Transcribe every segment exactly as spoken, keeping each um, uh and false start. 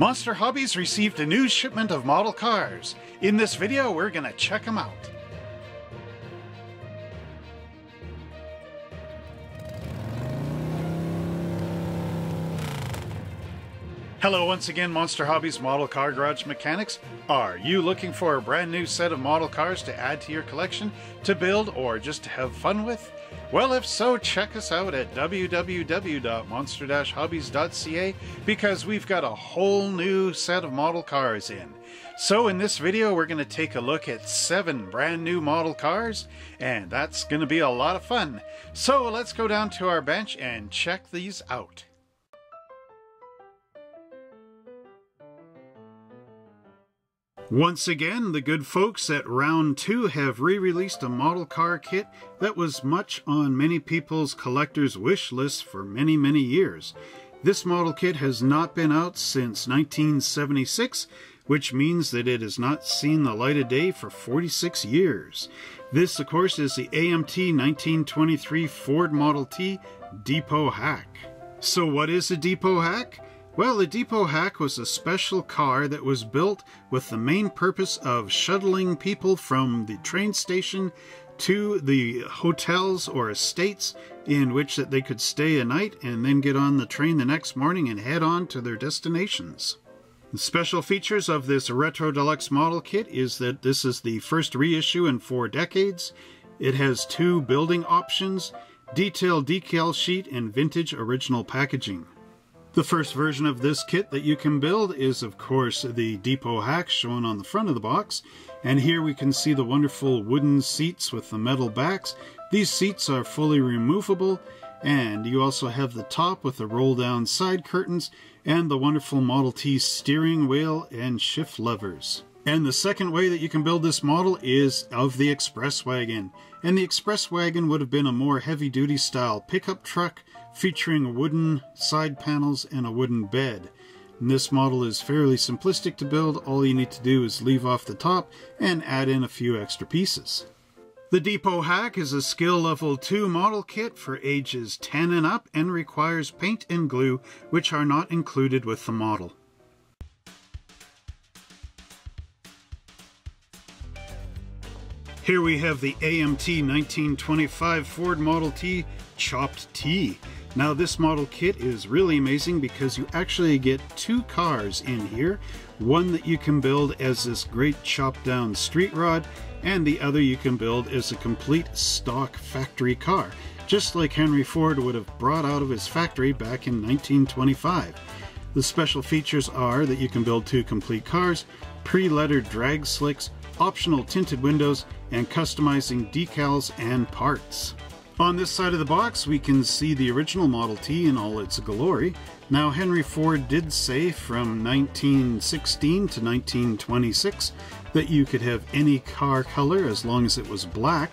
Monster Hobbies received a new shipment of model cars. In this video, we're gonna check them out. Hello once again, Monster Hobbies Model Car Garage Mechanics. Are you looking for a brand new set of model cars to add to your collection, to build, or just to have fun with? Well, if so, check us out at w w w dot monster dash hobbies dot c a because we've got a whole new set of model cars in. So in this video, we're going to take a look at seven brand new model cars, and that's going to be a lot of fun. So let's go down to our bench and check these out. Once again, the good folks at Round two have re-released a model car kit that was much on many people's collectors' wish lists for many, many years. This model kit has not been out since nineteen seventy-six, which means that it has not seen the light of day for forty-six years. This, of course, is the A M T nineteen twenty-three Ford Model T Depot Hack. So what is a Depot Hack? Well, the Depot Hack was a special car that was built with the main purpose of shuttling people from the train station to the hotels or estates in which that they could stay a night and then get on the train the next morning and head on to their destinations. The special features of this Retro Deluxe model kit is that this is the first reissue in four decades. It has two building options, detail decal sheet and vintage original packaging. The first version of this kit that you can build is, of course, the Depot Hack shown on the front of the box. And here we can see the wonderful wooden seats with the metal backs. These seats are fully removable, and you also have the top with the roll-down side curtains and the wonderful Model T steering wheel and shift levers. And the second way that you can build this model is of the express wagon. And the express wagon would have been a more heavy-duty style pickup truck, featuring wooden side panels and a wooden bed. And this model is fairly simplistic to build. All you need to do is leave off the top and add in a few extra pieces. The Depot Hack is a skill level two model kit for ages ten and up and requires paint and glue, which are not included with the model. Here we have the A M T nineteen twenty-five Ford Model T Chopped T. Now this model kit is really amazing because you actually get two cars in here. One that you can build as this great chopped down street rod, and the other you can build as a complete stock factory car, just like Henry Ford would have brought out of his factory back in nineteen twenty-five. The special features are that you can build two complete cars, pre-lettered drag slicks, optional tinted windows, and customizing decals and parts. On this side of the box, we can see the original Model T in all its glory. Now, Henry Ford did say from nineteen sixteen to nineteen twenty-six that you could have any car color as long as it was black,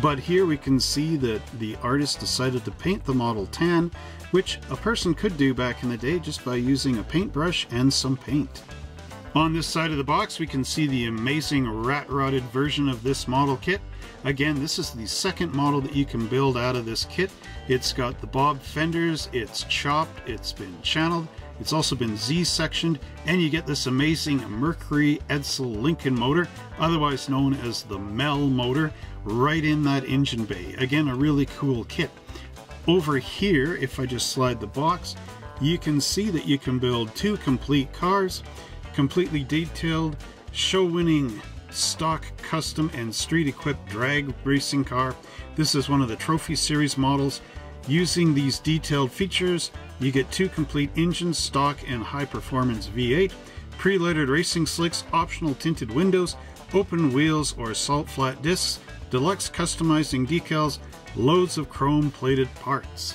but here we can see that the artist decided to paint the model tan, which a person could do back in the day just by using a paintbrush and some paint. On this side of the box, we can see the amazing rat-rotted version of this model kit. Again, this is the second model that you can build out of this kit. It's got the bob fenders, it's chopped, it's been channeled, it's also been Z-sectioned, and you get this amazing Mercury Edsel Lincoln motor, otherwise known as the Mel motor, right in that engine bay. Again, a really cool kit. Over here, if I just slide the box, you can see that you can build two complete cars, completely detailed, show-winning stock, custom, and street-equipped drag racing car. This is one of the Trophy Series models. Using these detailed features, you get two complete engines, stock and high-performance V eight, pre-lettered racing slicks, optional tinted windows, open wheels or salt flat discs, deluxe customizing decals, loads of chrome-plated parts.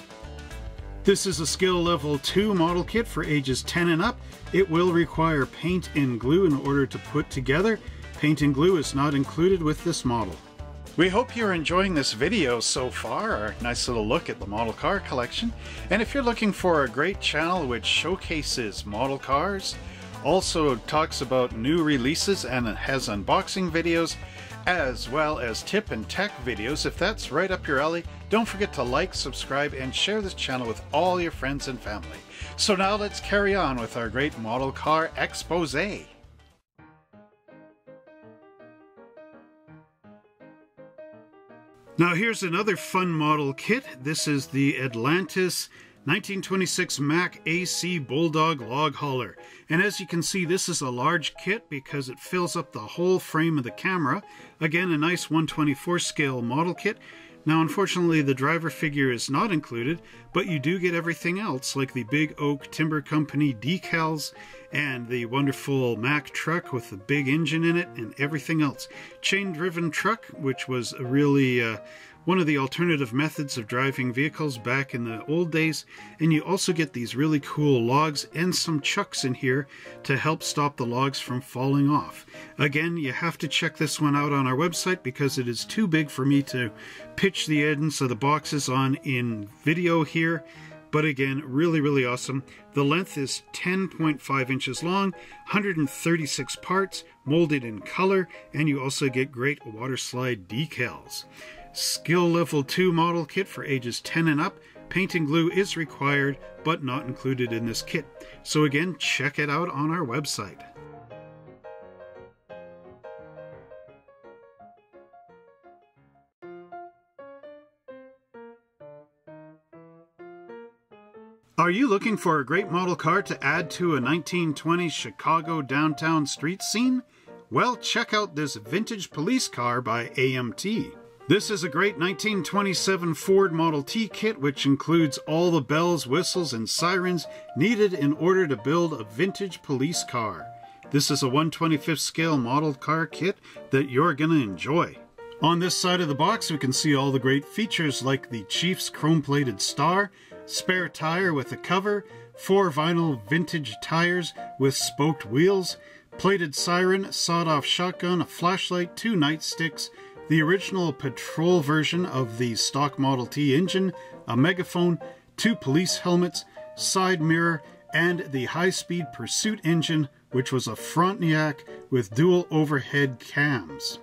This is a skill level two model kit for ages ten and up. It will require paint and glue in order to put together. Paint and glue is not included with this model. We hope you're enjoying this video so far, our nice little look at the model car collection. And if you're looking for a great channel which showcases model cars, also talks about new releases and has unboxing videos, as well as tip and tech videos, if that's right up your alley, don't forget to like, subscribe, and share this channel with all your friends and family. So now let's carry on with our great model car exposé. Now here's another fun model kit. This is the Atlantis nineteen twenty-six Mack A C Bulldog log hauler. And as you can see, this is a large kit because it fills up the whole frame of the camera. Again, a nice one twenty-fourth scale model kit. Now unfortunately the driver figure is not included, but you do get everything else like the Big Oak Timber Company decals and the wonderful Mack truck with the big engine in it and everything else. Chain driven truck, which was a really uh, one of the alternative methods of driving vehicles back in the old days, and you also get these really cool logs and some chucks in here to help stop the logs from falling off. Again, you have to check this one out on our website because it is too big for me to pitch the ends of the boxes on in video here, but again, really, really awesome. The length is ten point five inches long, one hundred thirty-six parts, molded in color, and you also get great water slide decals. Skill level two model kit for ages ten and up. Paint and glue is required, but not included in this kit. So again, check it out on our website. Are you looking for a great model car to add to a nineteen twenties Chicago downtown street scene? Well, check out this vintage police car by A M T. This is a great nineteen twenty-seven Ford Model T kit, which includes all the bells, whistles, and sirens needed in order to build a vintage police car. This is a one twenty-fifth scale model car kit that you're going to enjoy. On this side of the box, we can see all the great features like the Chief's chrome-plated star, spare tire with a cover, four vinyl vintage tires with spoked wheels, plated siren, sawed-off shotgun, a flashlight, two nightsticks, the original patrol version of the stock Model T engine, a megaphone, two police helmets, side mirror, and the high-speed pursuit engine, which was a Frontenac with dual overhead cams.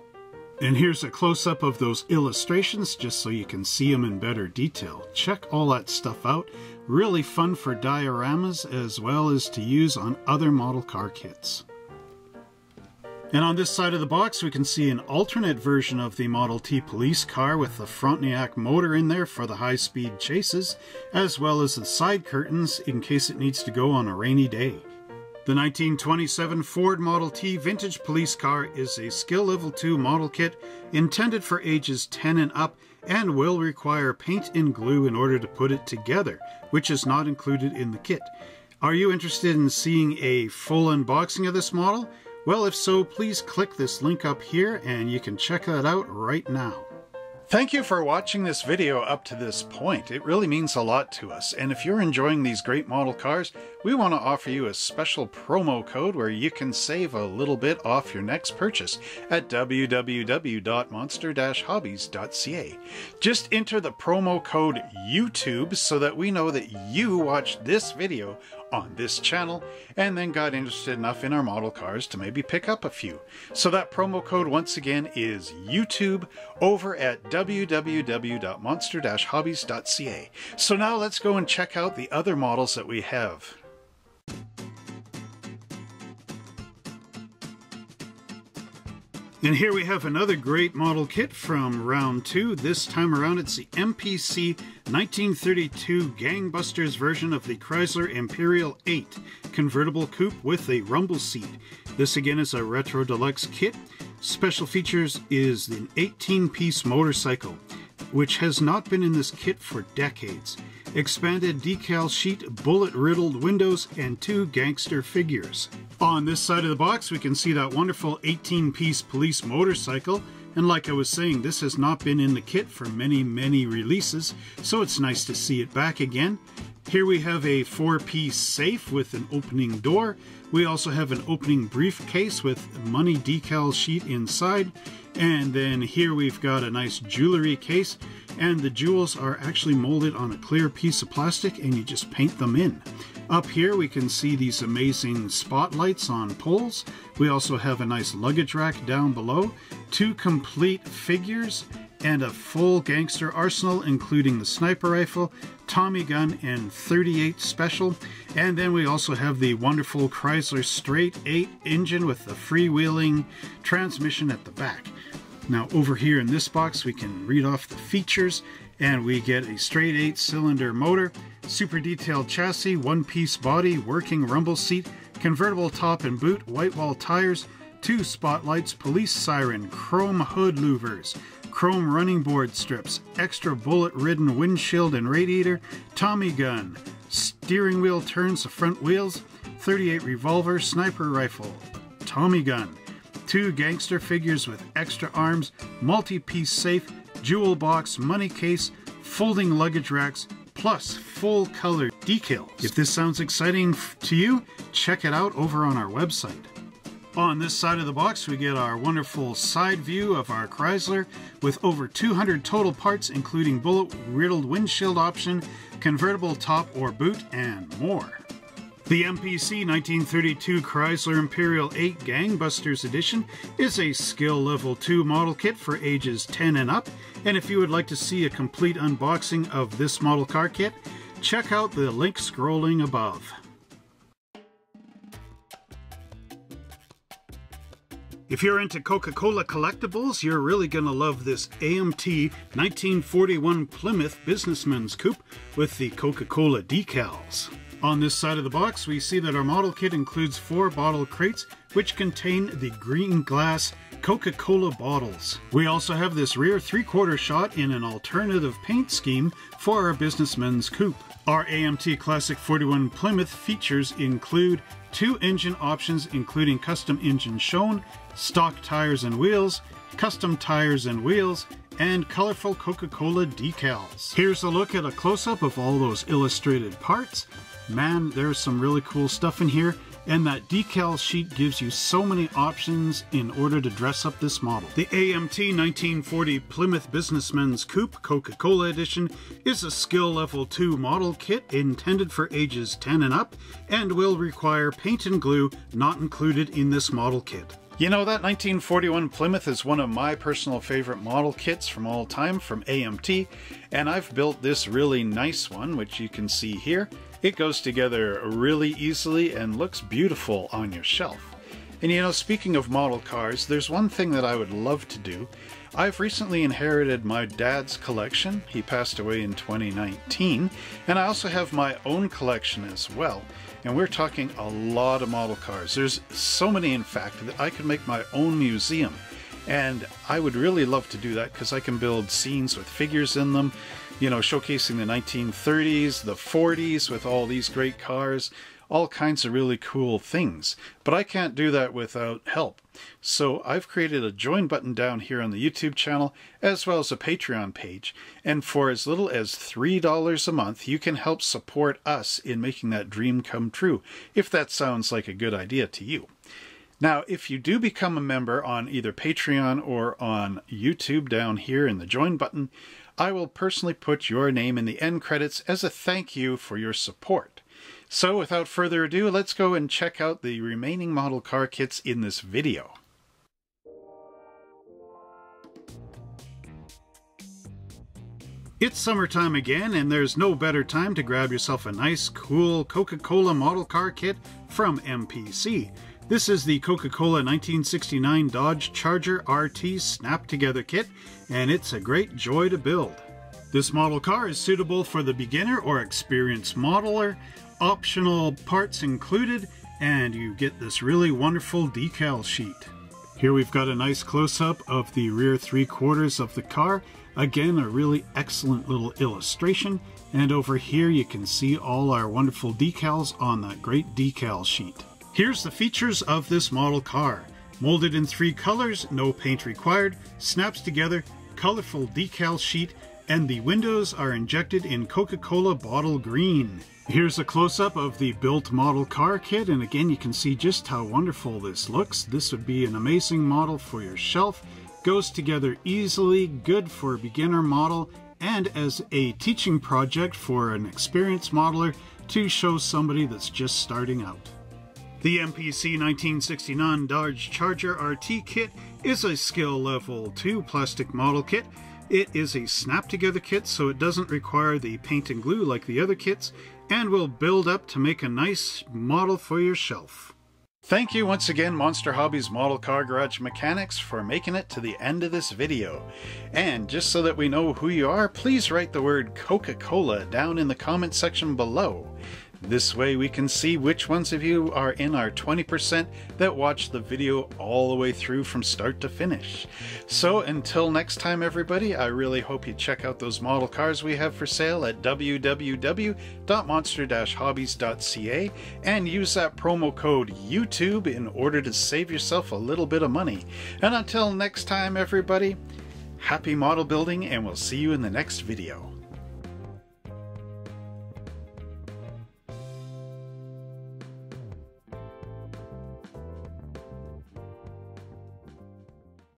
And here's a close-up of those illustrations just so you can see them in better detail. Check all that stuff out. Really fun for dioramas as well as to use on other model car kits. And on this side of the box, we can see an alternate version of the Model T police car with the Frontenac motor in there for the high-speed chases, as well as the side curtains in case it needs to go on a rainy day. The nineteen twenty-seven Ford Model T vintage police car is a skill level two model kit intended for ages ten and up and will require paint and glue in order to put it together, which is not included in the kit. Are you interested in seeing a full unboxing of this model? Well, if so, please click this link up here and you can check that out right now. Thank you for watching this video up to this point. It really means a lot to us. And if you're enjoying these great model cars, we want to offer you a special promo code where you can save a little bit off your next purchase at w w w dot monster dash hobbies dot c a. Just enter the promo code YouTube so that we know that you watched this video on this channel and then got interested enough in our model cars to maybe pick up a few. So that promo code once again is YouTube over at w w w dot monster dash hobbies dot c a. So now let's go and check out the other models that we have. And here we have another great model kit from Round two. This time around it's the M P C nineteen thirty-two Gangbusters version of the Chrysler Imperial eight convertible coupe with a rumble seat. This again is a Retro Deluxe kit. Special features is an eighteen piece motorcycle, which has not been in this kit for decades. Expanded decal sheet, bullet-riddled windows, and two gangster figures. On this side of the box, we can see that wonderful eighteen piece police motorcycle. And like I was saying, this has not been in the kit for many, many releases, so it's nice to see it back again. Here we have a four piece safe with an opening door. We also have an opening briefcase with money decal sheet inside. And then here we've got a nice jewelry case, and the jewels are actually molded on a clear piece of plastic and you just paint them in. Up here we can see these amazing spotlights on poles. We also have a nice luggage rack down below, two complete figures, and a full gangster arsenal, including the sniper rifle, Tommy gun, and thirty-eight special. And then we also have the wonderful Chrysler straight eight engine with the freewheeling transmission at the back. Now over here in this box we can read off the features, and we get a straight eight cylinder motor, super detailed chassis, one piece body, working rumble seat, convertible top and boot, white wall tires, two spotlights, police siren, chrome hood louvers, chrome running board strips, extra bullet-ridden windshield and radiator, Tommy gun, steering wheel turns the front wheels, thirty-eight revolver, sniper rifle, Tommy gun, two gangster figures with extra arms, multi-piece safe, jewel box, money case, folding luggage racks, plus full color decals. If this sounds exciting to you, check it out over on our website. On this side of the box we get our wonderful side view of our Chrysler with over two hundred total parts, including bullet riddled windshield option, convertible top or boot, and more. The M P C nineteen thirty-two Chrysler Imperial eight Gangbusters Edition is a skill level two model kit for ages ten and up, and if you would like to see a complete unboxing of this model car kit, check out the link scrolling above. If you're into Coca-Cola collectibles, you're really going to love this A M T nineteen forty-one Plymouth Businessman's Coupe with the Coca-Cola decals. On this side of the box, we see that our model kit includes four bottle crates, which contain the green glass Coca-Cola bottles. We also have this rear three-quarter shot in an alternative paint scheme for our Businessman's Coupe. Our A M T Classic forty-one Plymouth features include two engine options, including custom engine shown, stock tires and wheels, custom tires and wheels, and colorful Coca-Cola decals. Here's a look at a close-up of all those illustrated parts. Man, there's some really cool stuff in here, and that decal sheet gives you so many options in order to dress up this model. The A M T nineteen forty Plymouth Businessman's Coupe Coca-Cola Edition is a skill level two model kit intended for ages ten and up, and will require paint and glue not included in this model kit. You know, that nineteen forty-one Plymouth is one of my personal favorite model kits from all time from A M T, and I've built this really nice one, which you can see here. It goes together really easily and looks beautiful on your shelf. And you know, speaking of model cars, there's one thing that I would love to do. I've recently inherited my dad's collection. He passed away in twenty nineteen. And I also have my own collection as well. And we're talking a lot of model cars. There's so many, in fact, that I could make my own museum. And I would really love to do that because I can build scenes with figures in them, you know, showcasing the nineteen thirties, the forties with all these great cars, all kinds of really cool things. But I can't do that without help. So I've created a join button down here on the YouTube channel, as well as a Patreon page. And for as little as three dollars a month, you can help support us in making that dream come true, if that sounds like a good idea to you. Now, if you do become a member on either Patreon or on YouTube down here in the join button, I will personally put your name in the end credits as a thank you for your support. So without further ado, let's go and check out the remaining model car kits in this video. It's summertime again, and there's no better time to grab yourself a nice, cool Coca-Cola model car kit from M P C. This is the Coca-Cola nineteen sixty-nine Dodge Charger R T Snap Together Kit, and it's a great joy to build. This model car is suitable for the beginner or experienced modeler, optional parts included, and you get this really wonderful decal sheet. Here we've got a nice close-up of the rear three quarters of the car. Again, a really excellent little illustration. And over here you can see all our wonderful decals on that great decal sheet. Here's the features of this model car. Molded in three colors, no paint required, snaps together, colorful decal sheet, and the windows are injected in Coca-Cola bottle green. Here's a close-up of the built model car kit, and again you can see just how wonderful this looks. This would be an amazing model for your shelf. Goes together easily, good for a beginner model, and as a teaching project for an experienced modeler to show somebody that's just starting out. The M P C nineteen sixty-nine Dodge Charger R T Kit is a skill level two plastic model kit. It is a snap-together kit, so it doesn't require the paint and glue like the other kits, and will build up to make a nice model for your shelf. Thank you once again, Monster Hobbies Model Car Garage Mechanics, for making it to the end of this video. And just so that we know who you are, please write the word Coca-Cola down in the comment section below. This way we can see which ones of you are in our twenty percent that watched the video all the way through from start to finish. So until next time everybody, I really hope you check out those model cars we have for sale at w w w dot monster dash hobbies dot c a and use that promo code YouTube in order to save yourself a little bit of money. And until next time everybody, happy model building, and we'll see you in the next video.